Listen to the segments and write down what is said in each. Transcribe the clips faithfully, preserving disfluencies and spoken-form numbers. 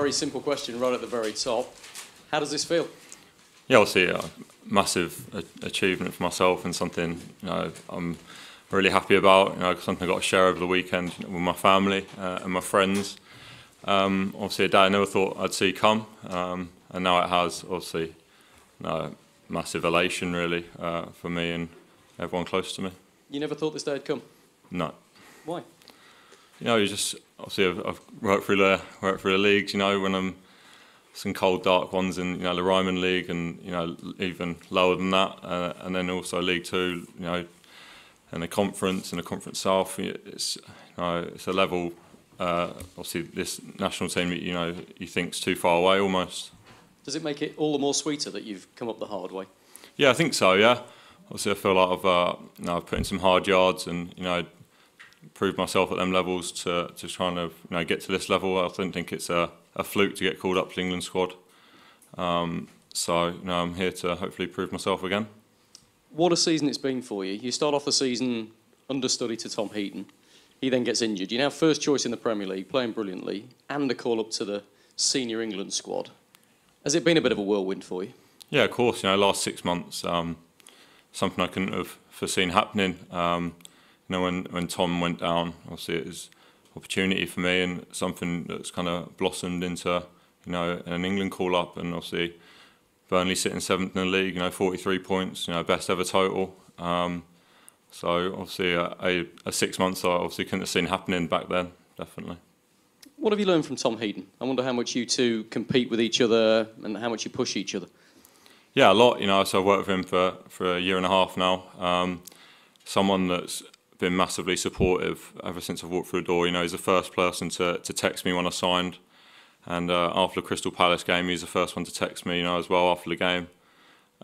Very simple question right at the very top. How does this feel? Yeah, obviously a massive achievement for myself and something, you know, I'm really happy about, you know, something I got to share over the weekend with my family uh, and my friends. Um, obviously a day I never thought I'd see come, um, and now it has. Obviously, you know, massive elation really uh, for me and everyone close to me. You never thought this day had come? No. Why? You know, you just obviously I've, I've worked through the worked through the leagues. You know, when I'm some cold dark ones in, you know, the Ryman League and, you know, even lower than that, uh, and then also League Two. You know, and the Conference and the Conference South. It's, you know, it's a level. Uh, obviously, this national team, you know, you think's too far away almost. Does it make it all the more sweeter that you've come up the hard way? Yeah, I think so. Yeah, obviously, I feel like I've, uh, you know, I've put in some hard yards and, you know, proved myself at them levels to to trying to, you know, get to this level. I don't think it's a, a fluke to get called up to the England squad. Um, so, you know, I'm here to hopefully prove myself again. What a season it's been for you. You start off the season understudy to Tom Heaton. He then gets injured. You're now first choice in the Premier League, playing brilliantly, and a call-up to the senior England squad. Has it been a bit of a whirlwind for you? Yeah, of course. You know, last six months, um, something I couldn't have foreseen happening. Um, you know, when, when Tom went down, obviously it was an opportunity for me and something that's kind of blossomed into, you know, an England call-up, and obviously Burnley sitting seventh in the league, you know, forty-three points, you know, best ever total. Um, So obviously a, a, a six months I obviously couldn't have seen happening back then, definitely. What have you learned from Tom Heaton? I wonder how much you two compete with each other and how much you push each other. Yeah, a lot. You know, so I've worked with him for, for a year and a half now. Um, someone that's been massively supportive ever since I've walked through the door. You know, he's the first person to, to text me when I signed. And uh, after the Crystal Palace game, he's the first one to text me, you know, as well after the game.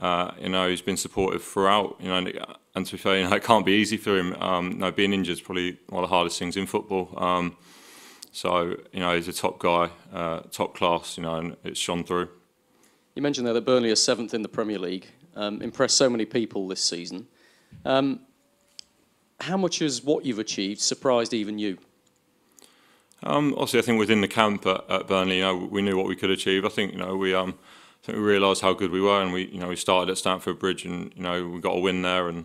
Uh, you know, he's been supportive throughout, you know, and, and to be fair, you know, it can't be easy for him. Um, you know, being injured is probably one of the hardest things in football. Um, so, you know, he's a top guy, uh, top class, you know, and it's shone through. You mentioned there that Burnley are seventh in the Premier League, um, impressed so many people this season. Um, how much has what you've achieved surprised even you? Um, obviously, I think within the camp at, at Burnley, you know, we knew what we could achieve. I think, you know, we... Um, I think we realised how good we were, and we, you know, we started at Stamford Bridge, and, you know, we got a win there, and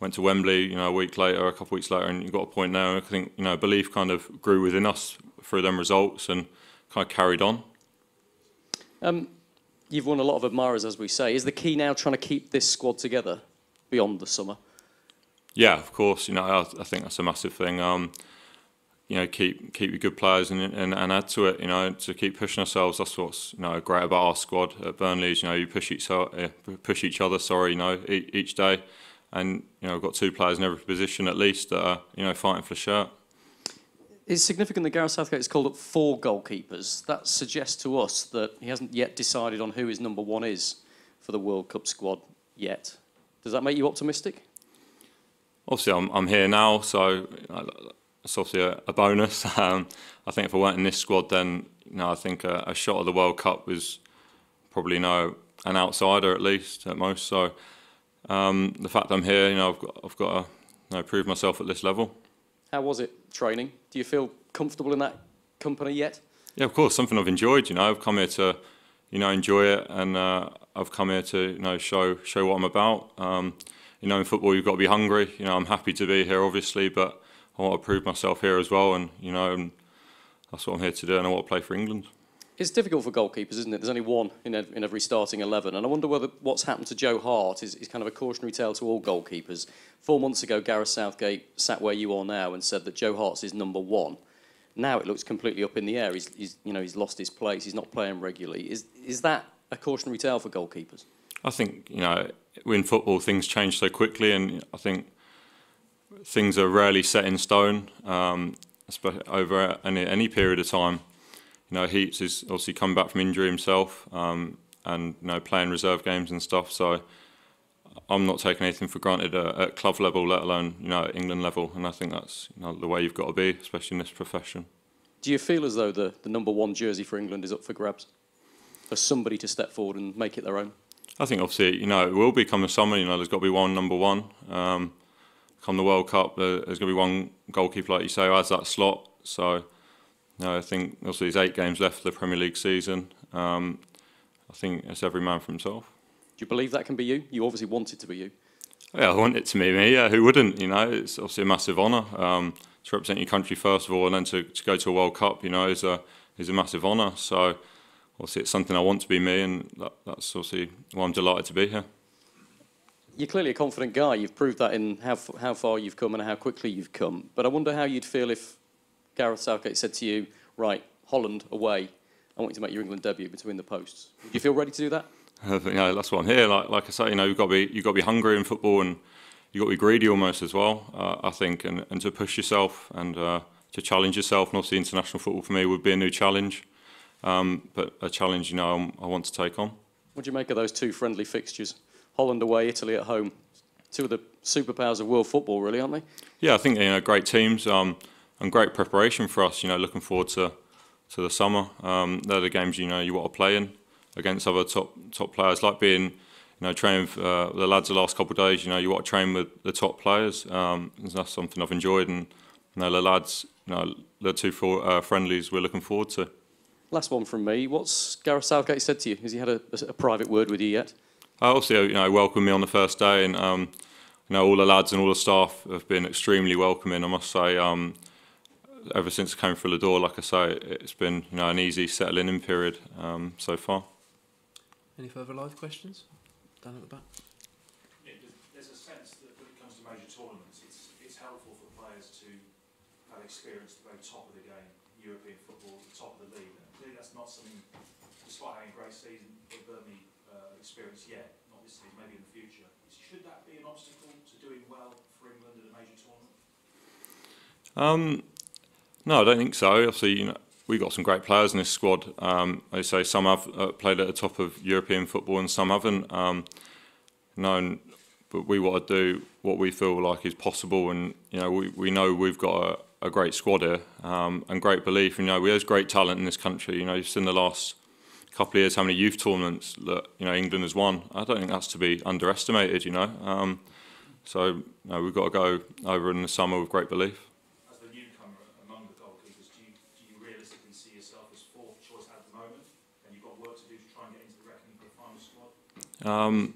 went to Wembley, you know, a week later, a couple of weeks later, and you got a point there. And I think, you know, belief kind of grew within us through them results, and kind of carried on. Um, you've won a lot of admirers, as we say. Is the key now trying to keep this squad together beyond the summer? Yeah, of course. You know, I, I think that's a massive thing. Um, you know, keep keep your good players and, and and add to it. You know, to keep pushing ourselves. That's what's, you know, great about our squad at Burnley. Is, you know, you push each uh, push each other. Sorry, you know, e each day, and, you know, we've got two players in every position at least that are, you know, fighting for the shirt. It's significant that Gareth Southgate has called up four goalkeepers. That suggests to us that he hasn't yet decided on who his number one is for the World Cup squad yet. Does that make you optimistic? Obviously, I'm I'm here now, so. I, It's obviously a, a bonus. Um, I think if I weren't in this squad, then, you know, I think a, a shot at the World Cup was probably, you know, an outsider at least, at most. So um, the fact that I'm here, you know, I've got, I've got to, you know, prove myself at this level. How was it training? Do you feel comfortable in that company yet? Yeah, of course. Something I've enjoyed. You know, I've come here to, you know, enjoy it, and uh, I've come here to, you know, show show what I'm about. Um, you know, in football, you've got to be hungry. You know, I'm happy to be here, obviously, but I want to prove myself here as well, and, you know, and that's what I'm here to do, and I want to play for England. It's difficult for goalkeepers, isn't it? There's only one in every starting eleven, and I wonder whether what's happened to Joe Hart is, is kind of a cautionary tale to all goalkeepers. Four months ago, Gareth Southgate sat where you are now and said that Joe Hart's his number one. Now it looks completely up in the air. He's, he's, you know, he's lost his place. He's not playing regularly. Is, is that a cautionary tale for goalkeepers? I think, you know, in football things change so quickly, and I think things are rarely set in stone um, over any, any period of time. You know, Heaps has obviously come back from injury himself, um, and, you know, playing reserve games and stuff. So I'm not taking anything for granted at, at club level, let alone, you know, at England level. And I think that's, you know, the way you've got to be, especially in this profession. Do you feel as though the, the number one jersey for England is up for grabs, for somebody to step forward and make it their own? I think obviously, you know, it will become a summer. You know, there's got to be one number one. Um, Come the World Cup, there's going to be one goalkeeper, like you say, who has that slot. So No, I think also there's eight games left of the Premier League season. Um, I think it's every man for himself. Do you believe that can be you? You obviously want it to be you. Yeah, I want it to be me. Yeah, who wouldn't? You know, it's obviously a massive honour um, to represent your country first of all, and then to, to go to a World Cup. You know, is a is a massive honour. So obviously, it's something I want to be me, and that, that's obviously why I'm delighted to be here. You're clearly a confident guy. You've proved that in how how far you've come and how quickly you've come. But I wonder how you'd feel if Gareth Southgate said to you, "Right, Holland away. I want you to make your England debut between the posts." Do you feel ready to do that? I think, you know, that's what I'm here. Like, like I say, you know, you've got to be, you've got to be hungry in football, and you've got to be greedy almost as well. Uh, I think, and, and to push yourself and uh, to challenge yourself. And obviously, international football for me would be a new challenge, um, but a challenge, you know, I want to take on. What do you make of those two friendly fixtures? Holland away, Italy at home. Two of the superpowers of world football, really, aren't they? Yeah, I think you know, great teams um, and great preparation for us. You know, looking forward to to the summer. Um, they're the games you know you want to play in. Against other top top players, like being, you know, training with uh, the lads the last couple of days. You know, you want to train with the top players. Um, and that's something I've enjoyed, and you know, the lads, you know, the two four, uh, friendlies we're looking forward to. Last one from me. What's Gareth Southgate said to you? Has he had a, a, a private word with you yet? Uh, obviously, you know, welcomed me on the first day, and um, you know, all the lads and all the staff have been extremely welcoming. I must say, um, ever since I came through the door, like I say, it's been you know an easy settling-in period um, so far. Any further live questions? Down at the back. Yeah, there's a sense that when it comes to major tournaments, it's, it's helpful for players to have experience at the very top of the game, European football, the top of the league. And clearly that's not something, despite having a great season with Burnley uh, experience yet, not this season, maybe in the future. Should that be an obstacle to doing well for England at a major tournament? Um, no, I don't think so. Obviously, you know, we've got some great players in this squad. Um, I say some have uh, played at the top of European football and some haven't. Um, no, but we want to do what we feel like is possible, and you know we, we know we've got a, a great squad here um, and great belief. And, you know, we have great talent in this country. You know, you've seen the last couple of years how many youth tournaments that you know England has won. I don't think that's to be underestimated. You know, um, so you know, we've got to go over in the summer with great belief. Um,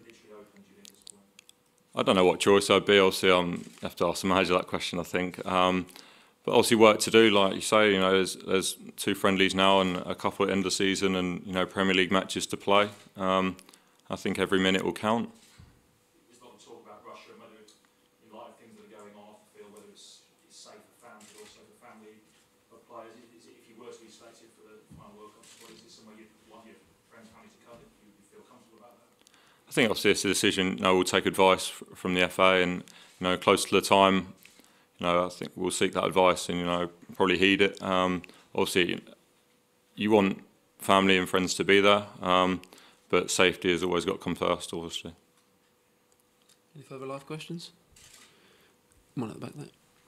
I don't know what choice I'd be. Obviously, um, I have to ask the manager that question, I think. Um, but obviously, work to do, like you say. You know, there's, there's two friendlies now and a couple at end of season, and you know, Premier League matches to play. Um, I think every minute will count. There's a lot of talk about Russia and whether, in light of things that are going on off the field, whether it's, it's safe for fans, but also for family of players. Is it, if you were to be selected for the final World Cup squad, is it somewhere you'd want your friends, family to cover? You would feel comfortable about that? I think obviously it's a decision. You know, we'll take advice from the F A, and you know, close to the time, you know, I think we'll seek that advice and you know, probably heed it. Um, obviously, you want family and friends to be there, um, but safety has always got to come first, obviously. Any further live questions? One at the back there.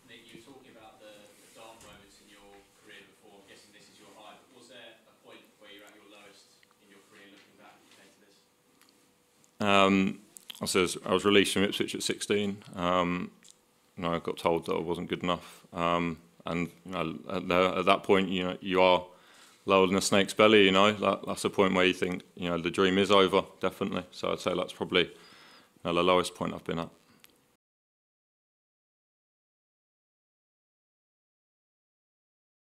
Nick, you were talking about the, the dark moments in your career before. I'm guessing this is your high. But was there a point where you're at your lowest in your career, looking back? Um, I was released from Ipswich at sixteen. Um, you know, I got told that I wasn't good enough, um, and you know, at, the, at that point, you know, you are lower than a snake's belly. You know, that, that's the point where you think, you know, the dream is over, definitely. So I'd say that's probably you know, the lowest point I've been at.